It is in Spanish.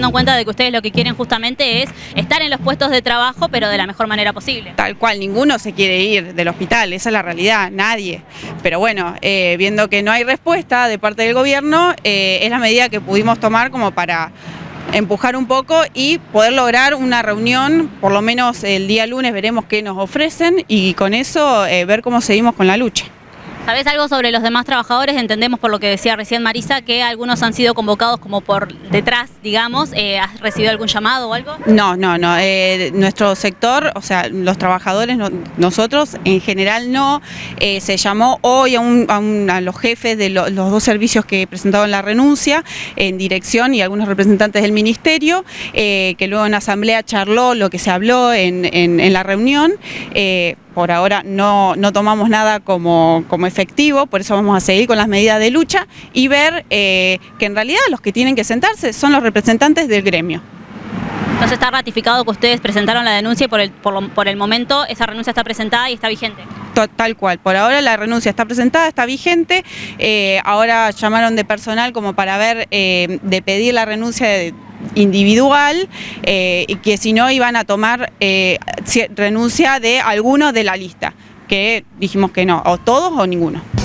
haciendo en cuenta de que ustedes lo que quieren justamente es estar en los puestos de trabajo, pero de la mejor manera posible. Tal cual, ninguno se quiere ir del hospital, esa es la realidad, nadie. Pero bueno, viendo que no hay respuesta de parte del gobierno, es la medida que pudimos tomar como para empujar un poco y poder lograr una reunión, por lo menos el día lunes veremos qué nos ofrecen y con eso ver cómo seguimos con la lucha. ¿Sabés algo sobre los demás trabajadores? Entendemos por lo que decía recién Marisa que algunos han sido convocados como por detrás, digamos. ¿Has recibido algún llamado o algo? No. Nuestro sector, o sea, los trabajadores, nosotros en general no. Se llamó hoy a los jefes de los dos servicios que presentaron la renuncia en dirección y algunos representantes del ministerio, que luego en asamblea charló lo que se habló en la reunión. Por ahora no tomamos nada como efectivo, por eso vamos a seguir con las medidas de lucha y ver que en realidad los que tienen que sentarse son los representantes del gremio. Entonces está ratificado que ustedes presentaron la denuncia y por el momento esa renuncia está presentada y está vigente. Tal cual, por ahora la renuncia está presentada, está vigente, ahora llamaron de personal como para ver, de pedir la renuncia individual y que si no iban a tomar renuncia de algunos de la lista, que dijimos que no, o todos o ninguno.